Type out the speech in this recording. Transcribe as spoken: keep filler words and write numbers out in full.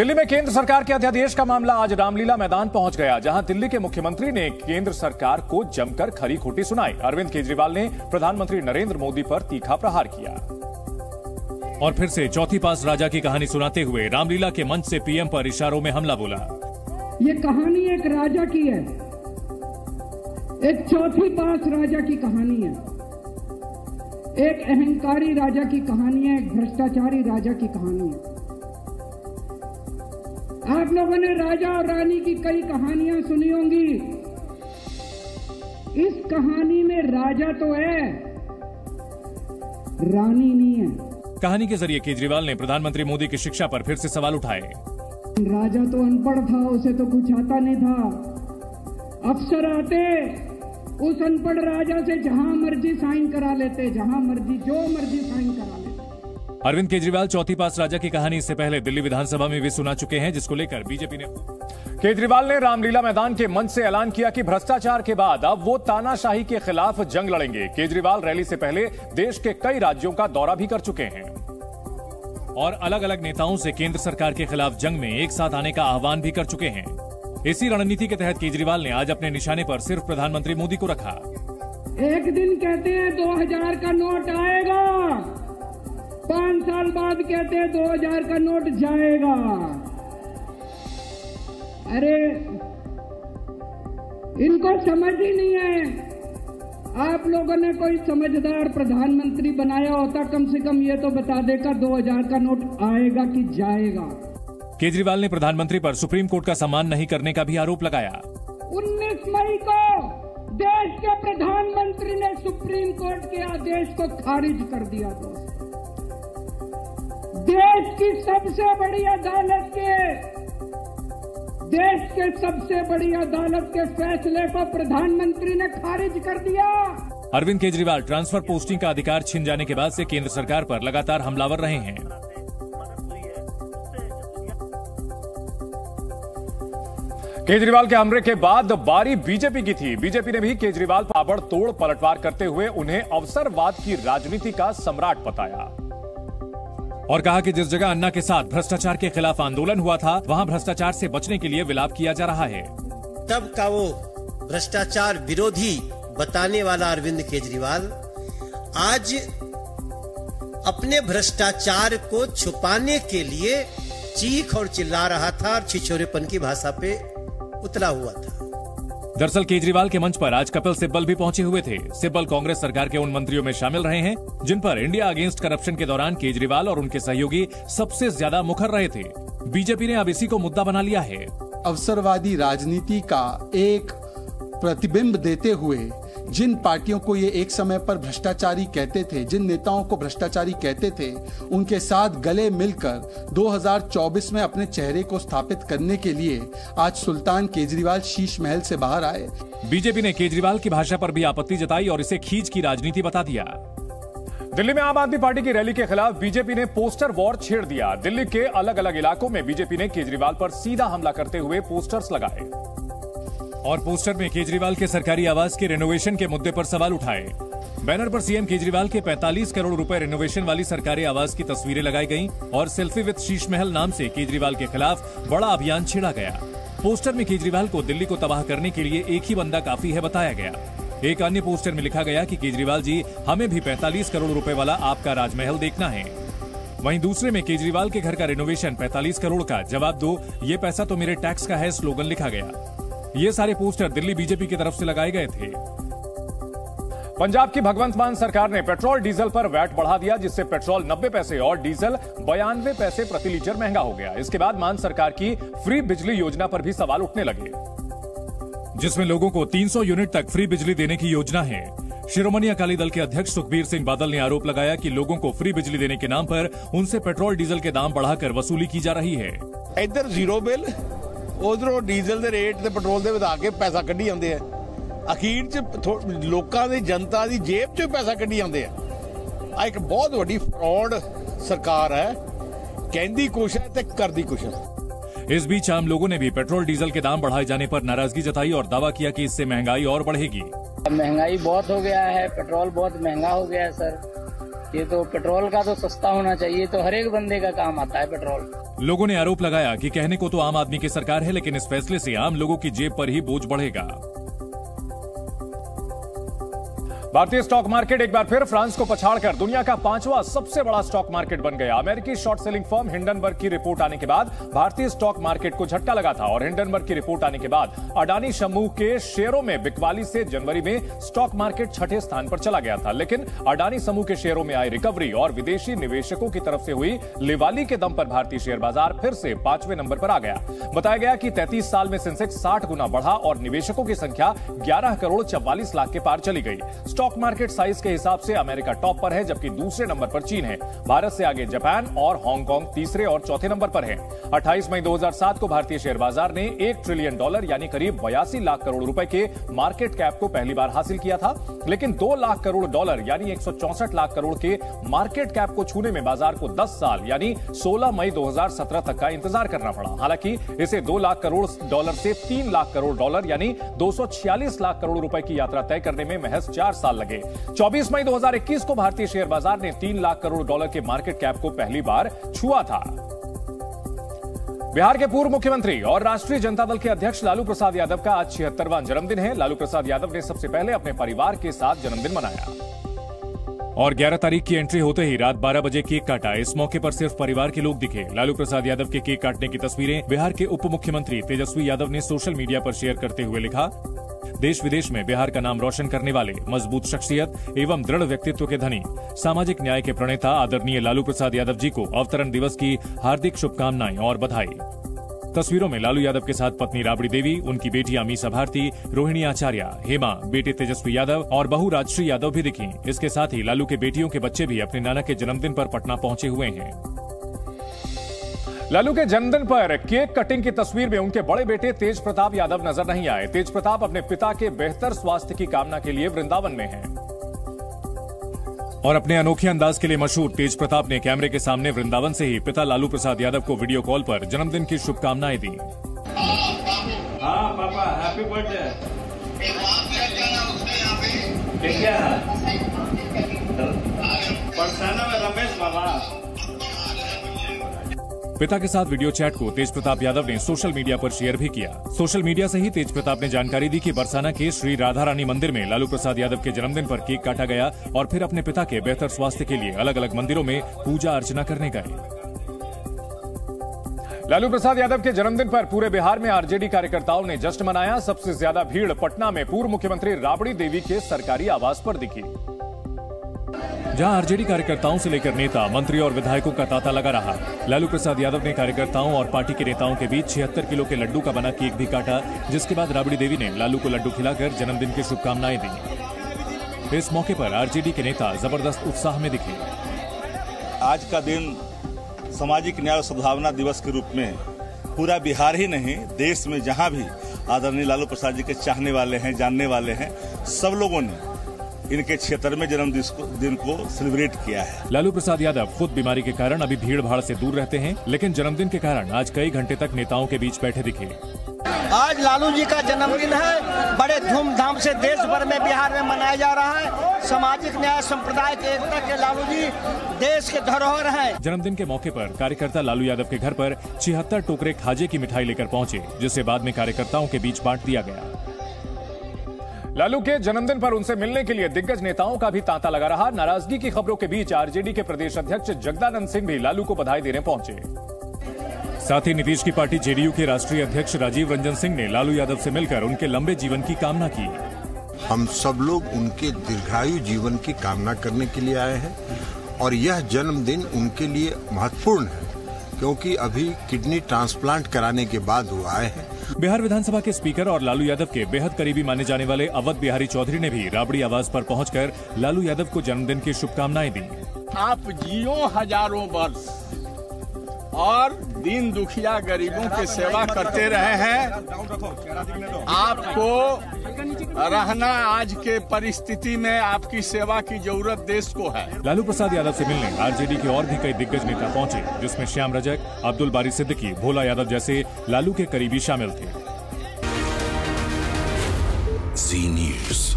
दिल्ली में केंद्र सरकार के अध्यादेश का मामला आज रामलीला मैदान पहुंच गया, जहां दिल्ली के मुख्यमंत्री ने केंद्र सरकार को जमकर खरी खोटी सुनाई। अरविंद केजरीवाल ने प्रधानमंत्री नरेंद्र मोदी पर तीखा प्रहार किया और फिर से चौथी पास राजा की कहानी सुनाते हुए रामलीला के मंच से पीएम पर इशारों में हमला बोला। ये कहानी एक राजा की है, एक चौथी पास राजा की कहानी है, एक अहंकारी राजा की कहानी है, एक भ्रष्टाचारी राजा की कहानी है। आप लोगों ने राजा और रानी की कई कहानियां सुनी होंगी। इस कहानी में राजा तो है, रानी नहीं है। कहानी के जरिए केजरीवाल ने प्रधानमंत्री मोदी की शिक्षा पर फिर से सवाल उठाए। राजा तो अनपढ़ था, उसे तो कुछ आता नहीं था। अफसर आते, उस अनपढ़ राजा से जहां मर्जी साइन करा लेते, जहां मर्जी जो मर्जी साइन करा लेते। अरविंद केजरीवाल चौथी पास राजा की कहानी इससे पहले दिल्ली विधानसभा में भी सुना चुके हैं, जिसको लेकर बीजेपी ने केजरीवाल ने रामलीला मैदान के मंच से ऐलान किया कि भ्रष्टाचार के बाद अब वो तानाशाही के खिलाफ जंग लड़ेंगे। केजरीवाल रैली से पहले देश के कई राज्यों का दौरा भी कर चुके हैं और अलग अलग नेताओं से केंद्र सरकार के खिलाफ जंग में एक साथ आने का आह्वान भी कर चुके हैं। इसी रणनीति के तहत केजरीवाल ने आज अपने निशाने पर सिर्फ प्रधानमंत्री मोदी को रखा। एक दिन कहते हैं दो हजार का नोट आएगा, पांच साल बाद कहते हैं दो हजार का नोट जाएगा। अरे इनको समझ ही नहीं है। आप लोगों ने कोई समझदार प्रधानमंत्री बनाया होता, कम से कम ये तो बता देगा दो हजार का नोट आएगा कि जाएगा। केजरीवाल ने प्रधानमंत्री पर सुप्रीम कोर्ट का सम्मान नहीं करने का भी आरोप लगाया। उन्नीस मई को देश के प्रधानमंत्री ने सुप्रीम कोर्ट के आदेश को खारिज कर दिया था। देश की सबसे बड़ी अदालत के देश के सबसे बड़ी अदालत के फैसले को प्रधानमंत्री ने खारिज कर दिया। अरविंद केजरीवाल ट्रांसफर पोस्टिंग का अधिकार छीन जाने के बाद से केंद्र सरकार पर लगातार हमलावर रहे हैं। केजरीवाल के हमले के बाद बारी बीजेपी की थी। बीजेपी ने भी केजरीवाल पर ताबड़तोड़ पलटवार करते हुए उन्हें अवसरवाद की राजनीति का सम्राट बताया और कहा कि जिस जगह अन्ना के साथ भ्रष्टाचार के खिलाफ आंदोलन हुआ था, वहां भ्रष्टाचार से बचने के लिए विलाप किया जा रहा है। तब का वो भ्रष्टाचार विरोधी बताने वाला अरविंद केजरीवाल आज अपने भ्रष्टाचार को छुपाने के लिए चीख और चिल्ला रहा था और छिछोरेपन की भाषा पे उतला हुआ था। दरअसल केजरीवाल के मंच पर आज कपिल सिब्बल भी पहुंचे हुए थे। सिब्बल कांग्रेस सरकार के उन मंत्रियों में शामिल रहे हैं जिन पर इंडिया अगेंस्ट करप्शन के दौरान केजरीवाल और उनके सहयोगी सबसे ज्यादा मुखर रहे थे। बीजेपी ने अब इसी को मुद्दा बना लिया है। अवसरवादी राजनीति का एक प्रतिबिंब देते हुए जिन पार्टियों को ये एक समय पर भ्रष्टाचारी कहते थे, जिन नेताओं को भ्रष्टाचारी कहते थे, उनके साथ गले मिलकर दो हजार चौबीस में अपने चेहरे को स्थापित करने के लिए आज सुल्तान केजरीवाल शीश महल से बाहर आए। बीजेपी ने केजरीवाल की भाषा पर भी आपत्ति जताई और इसे खींच की राजनीति बता दिया। दिल्ली में आम आदमी पार्टी की रैली के खिलाफ बीजेपी ने पोस्टर वॉर छेड़ दिया। दिल्ली के अलग अलग इलाकों में बीजेपी ने केजरीवाल पर सीधा हमला करते हुए पोस्टर्स लगाए और पोस्टर में केजरीवाल के सरकारी आवास के रिनोवेशन के मुद्दे पर सवाल उठाए। बैनर पर सीएम केजरीवाल के पैंतालीस करोड़ रुपए रिनोवेशन वाली सरकारी आवास की तस्वीरें लगाई गईं और सेल्फी विद शीश महल नाम से केजरीवाल के खिलाफ बड़ा अभियान छेड़ा गया। पोस्टर में केजरीवाल को दिल्ली को तबाह करने के लिए एक ही बंदा काफी है बताया गया। एक अन्य पोस्टर में लिखा गया कि केजरीवाल जी हमें भी पैंतालीस करोड़ रुपए वाला आपका राजमहल देखना है। वहीं दूसरे में केजरीवाल के घर का रिनोवेशन पैंतालीस करोड़ का जवाब दो, ये पैसा तो मेरे टैक्स का है स्लोगन लिखा गया। ये सारे पोस्टर दिल्ली बीजेपी की तरफ से लगाए गए थे। पंजाब की भगवंत मान सरकार ने पेट्रोल डीजल पर वैट बढ़ा दिया, जिससे पेट्रोल नब्बे पैसे और डीजल बयानवे पैसे प्रति लीटर महंगा हो गया। इसके बाद मान सरकार की फ्री बिजली योजना पर भी सवाल उठने लगे, जिसमें लोगों को तीन सौ यूनिट तक फ्री बिजली देने की योजना है। शिरोमणि अकाली दल के अध्यक्ष सुखबीर सिंह बादल ने आरोप लगाया कि लोगों को फ्री बिजली देने के नाम पर उनसे पेट्रोल डीजल के दाम बढ़ाकर वसूली की जा रही है। इधर जीरो बिल, उधरों डीजल के रेट ते पेट्रोल दे वधा के पैसा कढ़ी आंदे है। अखीर च लोकां दी जनता दी जेब च पैसा कढ़ी आंदे है। आ एक बहुत वड्डी फ्रॉड सरकार है, कहंदी कुछ है ते करदी कुछ है। इस बीच आम लोगों ने भी पेट्रोल डीजल के दाम बढ़ाए जाने पर नाराजगी जताई और दावा किया कि इससे महंगाई और बढ़ेगी। महंगाई बहुत हो गया है, पेट्रोल बहुत महंगा हो गया है सर। ये तो पेट्रोल का तो सस्ता होना चाहिए, तो हर एक बंदे का काम आता है पेट्रोल। लोगों ने आरोप लगाया कि कहने को तो आम आदमी की सरकार है, लेकिन इस फैसले से आम लोगों की जेब पर ही बोझ बढ़ेगा। भारतीय स्टॉक मार्केट एक बार फिर फ्रांस को पछाड़कर दुनिया का पांचवा सबसे बड़ा स्टॉक मार्केट बन गया। अमेरिकी शॉर्ट सेलिंग फर्म हिंडनबर्ग की रिपोर्ट आने के बाद भारतीय स्टॉक मार्केट को झटका लगा था और हिंडनबर्ग की रिपोर्ट आने के बाद अडानी समूह के शेयरों में बिकवाली से जनवरी में स्टॉक मार्केट छठे स्थान पर चला गया था। लेकिन अडानी समूह के शेयरों में आई रिकवरी और विदेशी निवेशकों की तरफ से हुई लिवाली के दम पर भारतीय शेयर बाजार फिर से पांचवें नंबर पर आ गया। बताया गया कि तैंतीस साल में सेंसेक्स साठ गुना बढ़ा और निवेशकों की संख्या ग्यारह करोड़ चौवालीस लाख के पार चली गई। स्टॉक मार्केट साइज के हिसाब से अमेरिका टॉप पर है, जबकि दूसरे नंबर पर चीन है। भारत से आगे जापान और हांगकांग तीसरे और चौथे नंबर पर है। अट्ठाईस मई दो हज़ार सात को भारतीय शेयर बाजार ने एक ट्रिलियन डॉलर यानी करीब बयासी लाख करोड़ रुपए के मार्केट कैप को पहली बार हासिल किया था, लेकिन दो लाख करोड़ डॉलर यानी एक सौ चौसठ लाख करोड़ के मार्केट कैप को छूने में बाजार को दस साल यानी सोलह मई दो हजार सत्रह तक का इंतजार करना पड़ा। हालांकि इसे दो लाख करोड़ डॉलर से तीन लाख करोड़ डॉलर यानी दो सौ छियालीस लाख करोड़ रुपए की यात्रा तय करने में महज चार साल लगे। चौबीस मई दो हज़ार इक्कीस को भारतीय शेयर बाजार ने तीन लाख करोड़ डॉलर के मार्केट कैप को पहली बार छुआ था। बिहार के पूर्व मुख्यमंत्री और राष्ट्रीय जनता दल के अध्यक्ष लालू प्रसाद यादव का आज छिहत्तरवां जन्मदिन है। लालू प्रसाद यादव ने सबसे पहले अपने परिवार के साथ जन्मदिन मनाया और ग्यारह तारीख की एंट्री होते ही रात बारह बजे केक काटा। इस मौके पर सिर्फ परिवार के लोग दिखे। लालू प्रसाद यादव के केक काटने की तस्वीरें बिहार के उप मुख्यमंत्री तेजस्वी यादव ने सोशल मीडिया पर शेयर करते हुए लिखा, देश विदेश में बिहार का नाम रोशन करने वाले मजबूत शख्सियत एवं दृढ़ व्यक्तित्व के धनी सामाजिक न्याय के प्रणेता आदरणीय लालू प्रसाद यादव जी को अवतरण दिवस की हार्दिक शुभकामनाएं और बधाई। तस्वीरों में लालू यादव के साथ पत्नी राबड़ी देवी, उनकी बेटियां मीसा भारती, रोहिणी आचार्य, हेमा, बेटे तेजस्वी यादव और बहू राजश्री यादव भी दिखीं। इसके साथ ही लालू के बेटियों के बच्चे भी अपने नाना के जन्मदिन पर पटना पहुंचे हुए हैं। लालू के जन्मदिन पर केक कटिंग की तस्वीर में उनके बड़े बेटे तेज प्रताप यादव नजर नहीं आए। तेज प्रताप अपने पिता के बेहतर स्वास्थ्य की कामना के लिए वृंदावन में है और अपने अनोखे अंदाज के लिए मशहूर तेज प्रताप ने कैमरे के सामने वृंदावन से ही पिता लालू प्रसाद यादव को वीडियो कॉल पर जन्मदिन की शुभकामनाएं दी। हाँ पापा, हैप्पी बर्थडे। क्या परसाना में रमेश बाबा। पिता के साथ वीडियो चैट को तेज प्रताप यादव ने सोशल मीडिया पर शेयर भी किया। सोशल मीडिया से ही तेज प्रताप ने जानकारी दी कि बरसाना के श्री राधा रानी मंदिर में लालू प्रसाद यादव के जन्मदिन पर केक काटा गया और फिर अपने पिता के बेहतर स्वास्थ्य के लिए अलग अलग मंदिरों में पूजा अर्चना करने गए। लालू प्रसाद यादव के जन्मदिन पर पूरे बिहार में आरजेडी कार्यकर्ताओं ने जश्न मनाया। सबसे ज्यादा भीड़ पटना में पूर्व मुख्यमंत्री राबड़ी देवी के सरकारी आवास पर दिखी, जहां आरजेडी कार्यकर्ताओं से लेकर नेता, मंत्री और विधायकों का तांता लगा रहा। लालू प्रसाद यादव ने कार्यकर्ताओं और पार्टी के नेताओं के बीच छिहत्तर किलो के लड्डू का बना केक भी काटा, जिसके बाद राबड़ी देवी ने लालू को लड्डू खिलाकर जन्मदिन की शुभकामनाएं दी। इस मौके पर आरजेडी के नेता जबरदस्त उत्साह में दिखे। आज का दिन सामाजिक न्याय और सद्भावना दिवस के रूप में पूरा बिहार ही नहीं, देश में जहाँ भी आदरणीय लालू प्रसाद जी के चाहने वाले हैं, जानने वाले हैं, सब लोगों ने इनके क्षेत्र में जन्मदिन को सेलिब्रेट किया है। लालू प्रसाद यादव खुद बीमारी के कारण अभी भीड़ भाड़ से दूर रहते हैं, लेकिन जन्मदिन के कारण आज कई घंटे तक नेताओं के बीच बैठे दिखे। आज लालू जी का जन्मदिन है, बड़े धूमधाम से देश भर में बिहार में मनाया जा रहा है। सामाजिक न्याय, संप्रदाय के एकता के लालू जी देश के धरोहर है। जन्मदिन के मौके पर कार्यकर्ता लालू यादव के घर पर छिहत्तर टोकरे खाजे की मिठाई लेकर पहुँचे, जिसे बाद में कार्यकर्ताओं के बीच बांट दिया गया। लालू के जन्मदिन पर उनसे मिलने के लिए दिग्गज नेताओं का भी तांता लगा रहा। नाराजगी की खबरों के बीच आरजेडी के प्रदेश अध्यक्ष जगदानंद सिंह भी लालू को बधाई देने पहुंचे। साथ ही नीतीश की पार्टी जेडीयू के राष्ट्रीय अध्यक्ष राजीव रंजन सिंह ने लालू यादव से मिलकर उनके लंबे जीवन की कामना की। हम सब लोग उनके दीर्घायु जीवन की कामना करने के लिए आए हैं और यह जन्मदिन उनके लिए महत्वपूर्ण है, क्योंकि अभी किडनी ट्रांसप्लांट कराने के बाद वो आए हैं। बिहार विधानसभा के स्पीकर और लालू यादव के बेहद करीबी माने जाने वाले अवध बिहारी चौधरी ने भी राबड़ी आवास पर पहुंचकर लालू यादव को जन्मदिन की शुभकामनाएं दी। आप जियो हजारों वर्ष और दीन दुखिया गरीबों की सेवा करते रहे हैं। आपको रहना आज के परिस्थिति में आपकी सेवा की जरूरत देश को है। लालू प्रसाद यादव से मिलने आरजेडी के और भी कई दिग्गज नेता पहुंचे, जिसमें श्याम रजक, अब्दुल बारी सिद्दिकी, भोला यादव जैसे लालू के करीबी शामिल थे। जी न्यूज़।